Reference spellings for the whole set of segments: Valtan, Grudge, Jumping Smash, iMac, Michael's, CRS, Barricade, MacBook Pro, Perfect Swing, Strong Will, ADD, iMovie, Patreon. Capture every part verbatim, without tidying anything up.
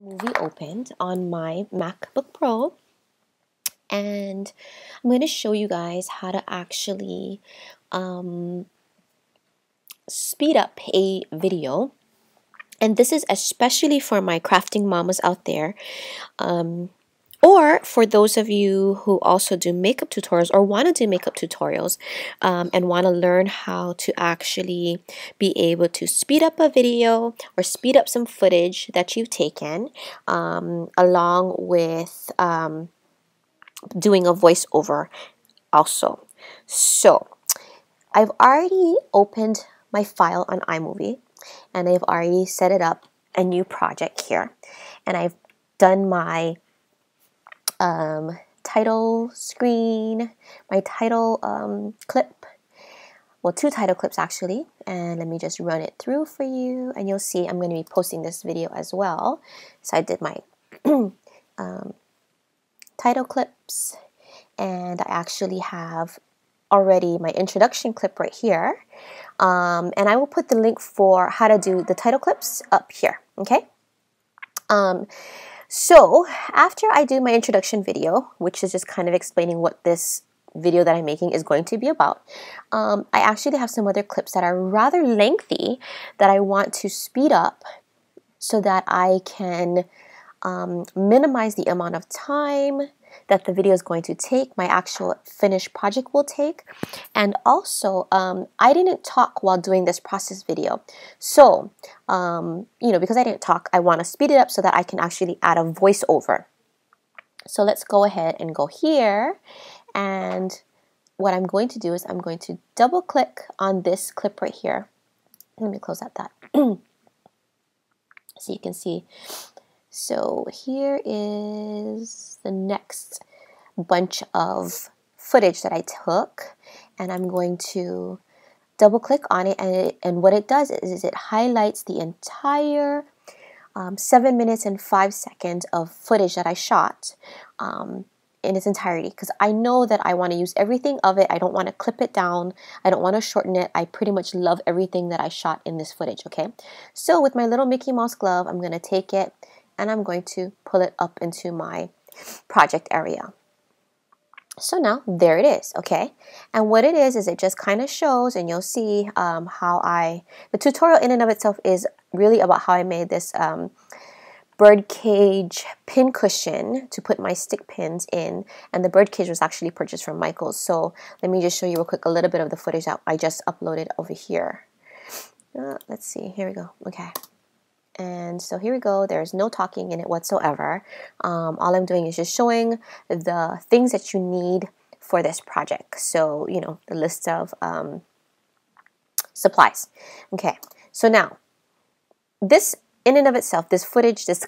Movie opened on my MacBook Pro, and I'm going to show you guys how to actually um, speed up a video. And this is especially for my crafting mamas out there, um, or for those of you who also do makeup tutorials or want to do makeup tutorials um, and want to learn how to actually be able to speed up a video or speed up some footage that you've taken, um, along with um, doing a voiceover also. So I've already opened my file on iMovie, and I've already set it up a new project here, and I've done my um, title screen, my title um, clip, well, two title clips actually, and let me just run it through for you, and you'll see I'm going to be posting this video as well. So I did my um, title clips, and I actually have already my introduction clip right here, um, and I will put the link for how to do the title clips up here. Okay, um, so after I do my introduction video, which is just kind of explaining what this video that I'm making is going to be about, um, I actually have some other clips that are rather lengthy that I want to speed up so that I can um, minimize the amount of time that the video is going to take, my actual finished project will take. And also, um, I didn't talk while doing this process video. So, um, you know, because I didn't talk, I want to speed it up so that I can actually add a voiceover. So let's go ahead and go here. And what I'm going to do is I'm going to double click on this clip right here. Let me close out that. So you can see. So here is the next bunch of footage that I took, and I'm going to double click on it, and, it, and what it does is, is it highlights the entire um, seven minutes and five seconds of footage that I shot um, in its entirety, because I know that I want to use everything of it. I don't want to clip it down. I don't want to shorten it. I pretty much love everything that I shot in this footage, okay? So with my little Mickey Mouse glove, I'm going to take it, and I'm going to pull it up into my project area. So now there it is, okay? And what it is is it just kind of shows, and you'll see um, how I, the tutorial in and of itself is really about how I made this um, birdcage pin cushion to put my stick pins in, and the birdcage was actually purchased from Michael's. So let me just show you real quick a little bit of the footage that I just uploaded over here. Uh, let's see, here we go, okay. And so here we go, there's no talking in it whatsoever. Um, all I'm doing is just showing the things that you need for this project. So, you know, the list of um, supplies. Okay, so now, this in and of itself, this footage, this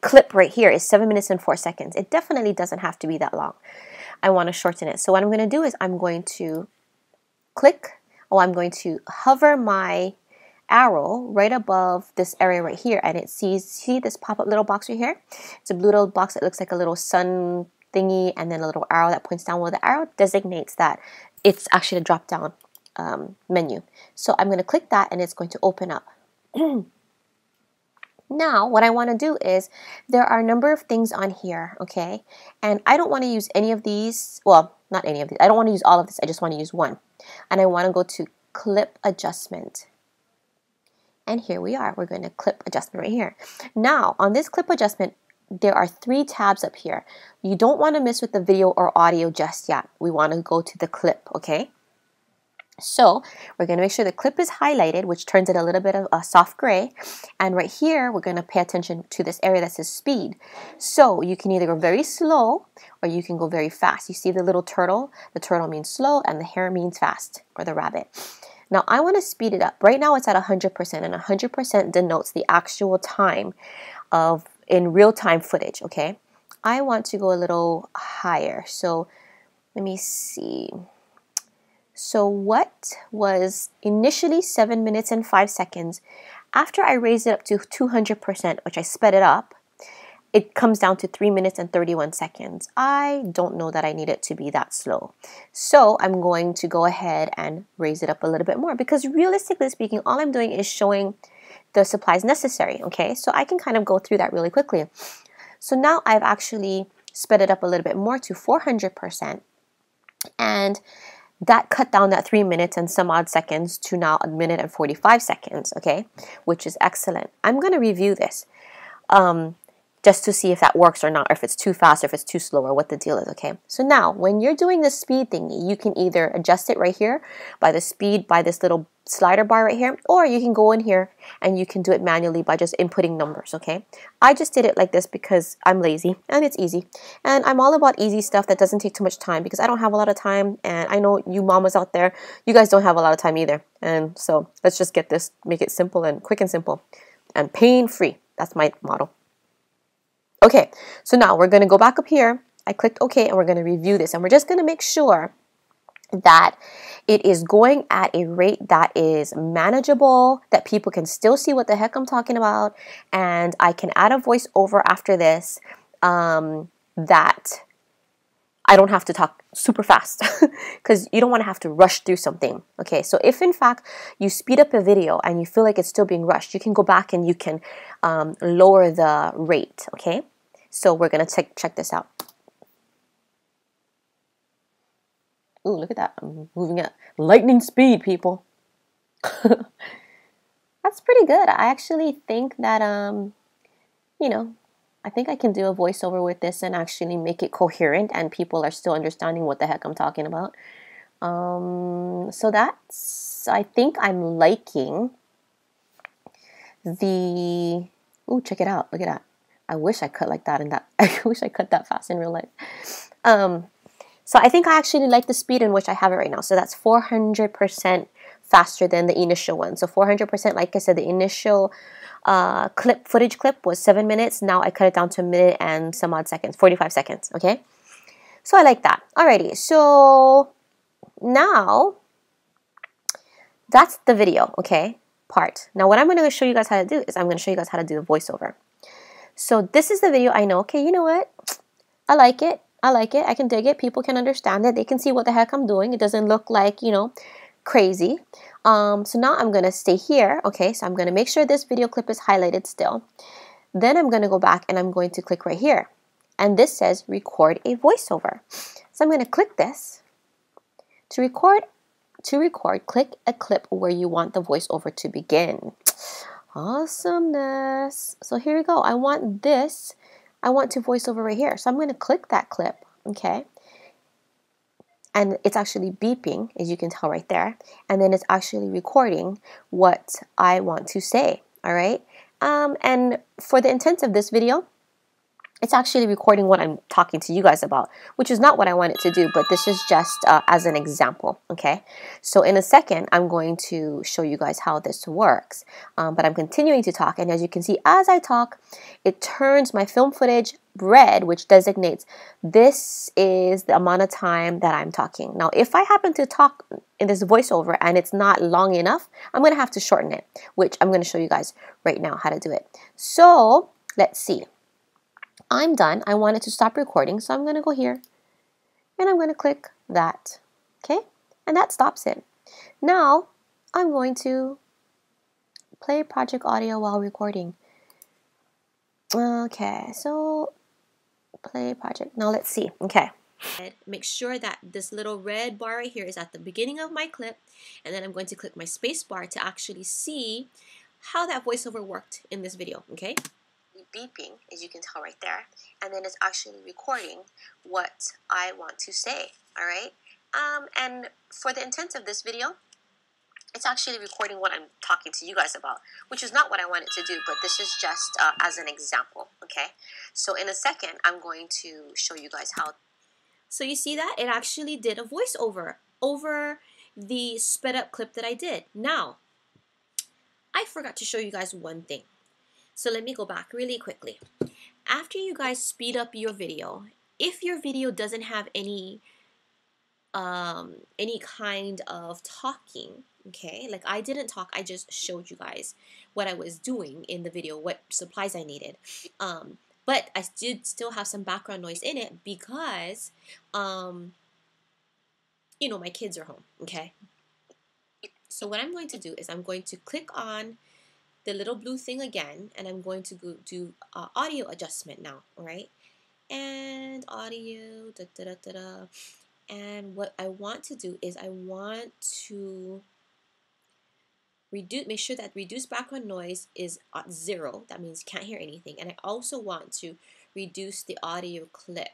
clip right here is seven minutes and four seconds. It definitely doesn't have to be that long. I wanna shorten it. So what I'm gonna do is I'm going to click, or I'm going to hover my arrow right above this area right here, and it sees see this pop-up little box right here. It's a blue little box that looks like a little sun thingy, and then a little arrow that points down. Well, the arrow designates that it's actually a drop-down um, menu. So I'm going to click that, and it's going to open up. Now, what I want to do is, there are a number of things on here, okay? And I don't want to use any of these. Well, not any of these. I don't want to use all of this. I just want to use one. And I want to go to clip adjustment. And here we are, we're going to clip adjustment right here. Now, on this clip adjustment, there are three tabs up here. You don't want to mess with the video or audio just yet. We want to go to the clip, okay? So we're going to make sure the clip is highlighted, which turns it a little bit of a soft gray. And right here, we're going to pay attention to this area that says speed. So you can either go very slow or you can go very fast. You see the little turtle? The turtle means slow and the hare means fast, or the rabbit. Now I want to speed it up. Right now it's at one hundred percent, and one hundred percent denotes the actual time of in real-time footage, okay? I want to go a little higher. So let me see. So what was initially seven minutes and five seconds, after I raised it up to two hundred percent, which I sped it up, it comes down to three minutes and thirty-one seconds. I don't know that I need it to be that slow. So I'm going to go ahead and raise it up a little bit more, because realistically speaking, all I'm doing is showing the supplies necessary, okay? So I can kind of go through that really quickly. So now I've actually sped it up a little bit more to four hundred percent, and that cut down that three minutes and some odd seconds to now a minute and forty-five seconds, okay? Which is excellent. I'm gonna review this um, just to see if that works or not, or if it's too fast, or if it's too slow, or what the deal is, okay? So now, when you're doing the speed thingy, you can either adjust it right here by the speed, by this little slider bar right here, or you can go in here and you can do it manually by just inputting numbers, okay? I just did it like this because I'm lazy and it's easy. And I'm all about easy stuff that doesn't take too much time, because I don't have a lot of time, and I know you mamas out there, you guys don't have a lot of time either. And so let's just get this, make it simple and quick and simple and pain-free. That's my motto. Okay, so now we're going to go back up here. I clicked OK, and we're going to review this. And we're just going to make sure that it is going at a rate that is manageable, that people can still see what the heck I'm talking about. And I can add a voiceover after this, um, that I don't have to talk super fast, because you don't want to have to rush through something. Okay, so if in fact you speed up a video and you feel like it's still being rushed, you can go back and you can um, lower the rate, okay? So we're going to check, check this out. Ooh, look at that. I'm moving at lightning speed, people. That's pretty good. I actually think that, um, you know, I think I can do a voiceover with this and actually make it coherent, and people are still understanding what the heck I'm talking about. Um, so that's, I think I'm liking the, ooh, check it out. Look at that. I wish I cut like that and that, I wish I cut that fast in real life. Um, so I think I actually like the speed in which I have it right now. So that's four hundred percent faster than the initial one. So four hundred percent, like I said, the initial Uh, clip footage clip was seven minutes. Now I cut it down to a minute and some odd seconds, forty-five seconds. Okay, so I like that. Alrighty, so now that's the video, okay, part. Now what I'm going to show you guys how to do is I'm going to show you guys how to do the voiceover. So this is the video. I know. Okay, you know what? I like it. I like it. I can dig it. People can understand it. They can see what the heck I'm doing. It doesn't look like, you know, crazy. Um, so now I'm going to stay here. Okay, so I'm going to make sure this video clip is highlighted still. Then I'm going to go back and I'm going to click right here. And this says record a voiceover. So I'm going to click this. To record, to record, click a clip where you want the voiceover to begin. Awesomeness. So here we go. I want this. I want to voiceover right here. So I'm going to click that clip. Okay. And it's actually beeping, as you can tell right there. And then it's actually recording what I want to say, all right? Um, and for the intent of this video, it's actually recording what I'm talking to you guys about, which is not what I want it to do, but this is just uh, as an example, okay? So in a second, I'm going to show you guys how this works. Um, but I'm continuing to talk, and as you can see, as I talk, it turns my film footage red, which designates this is the amount of time that I'm talking. Now, if I happen to talk in this voiceover and it's not long enough, I'm going to have to shorten it, which I'm going to show you guys right now how to do it. So let's see. I'm done. I wanted to stop recording, so I'm going to go here and I'm going to click that. Okay, and that stops it. Now I'm going to play project audio while recording. Okay, so play project. Now let's see. Okay. Make sure that this little red bar right here is at the beginning of my clip, and then I'm going to click my space bar to actually see how that voiceover worked in this video. Okay. Beeping, as you can tell right there, and then it's actually recording what I want to say, all right? Um, and for the intent of this video, it's actually recording what I'm talking to you guys about, which is not what I want it to do, but this is just uh, as an example, okay? So in a second, I'm going to show you guys how. So you see that? It actually did a voiceover over the sped up clip that I did. Now, I forgot to show you guys one thing. So let me go back really quickly. After you guys speed up your video, if your video doesn't have any um, any kind of talking, okay, like I didn't talk, I just showed you guys what I was doing in the video, what supplies I needed. Um, but I did still have some background noise in it because, um, you know, my kids are home, okay? So what I'm going to do is I'm going to click on the little blue thing again, and I'm going to go do uh, audio adjustment now, all right? And audio, da, da, da, da, da. And what I want to do is I want to reduce, make sure that reduce background noise is at zero. That means you can't hear anything. And I also want to reduce the audio clip.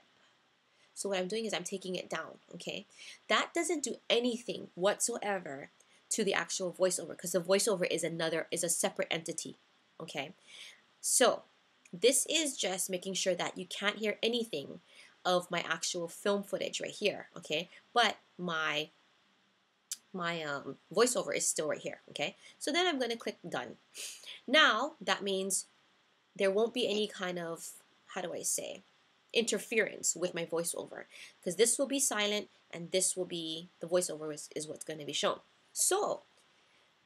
So what I'm doing is I'm taking it down, okay? That doesn't do anything whatsoever to the actual voiceover, because the voiceover is another, is a separate entity, okay? So this is just making sure that you can't hear anything of my actual film footage right here, okay? But my my um, voiceover is still right here, okay? So then I'm gonna click done. Now, that means there won't be any kind of, how do I say, interference with my voiceover, because this will be silent and this will be, the voiceover is, is what's gonna be shown. So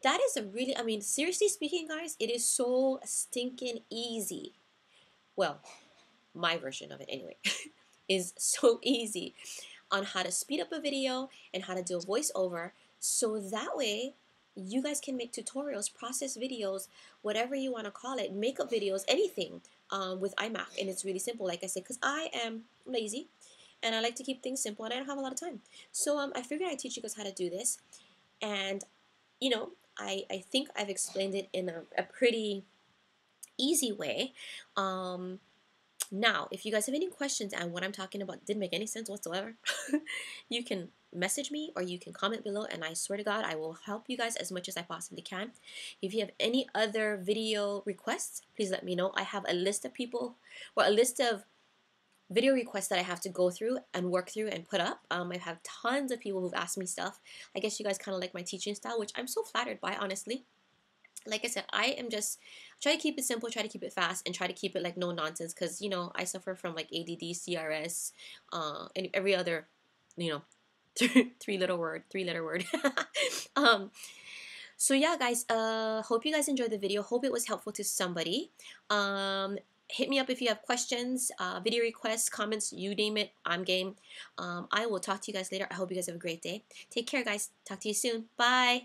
that is a really, I mean, seriously speaking, guys, it is so stinking easy. Well, my version of it anyway, is so easy on how to speed up a video and how to do a voiceover. So that way you guys can make tutorials, process videos, whatever you want to call it, makeup videos, anything um, with iMac. And it's really simple, like I said, because I am lazy and I like to keep things simple and I don't have a lot of time. So um, I figured I'd teach you guys how to do this. And, you know, I, I think I've explained it in a, a pretty easy way. Um, now, if you guys have any questions and what I'm talking about didn't make any sense whatsoever, you can message me or you can comment below, and I swear to God, I will help you guys as much as I possibly can. If you have any other video requests, please let me know. I have a list of people, or a list of video requests that I have to go through and work through and put up. Um, I have tons of people who've asked me stuff. I guess you guys kind of like my teaching style, which I'm so flattered by, honestly. Like I said, I am just, try to keep it simple, try to keep it fast, and try to keep it like no nonsense, because, you know, I suffer from like A D D, C R S, uh, and every other, you know, three little word, three letter word. um, so yeah, guys, uh, hope you guys enjoyed the video. Hope it was helpful to somebody. Um, Hit me up if you have questions, uh, video requests, comments, you name it, I'm game. Um, I will talk to you guys later. I hope you guys have a great day. Take care, guys. Talk to you soon. Bye.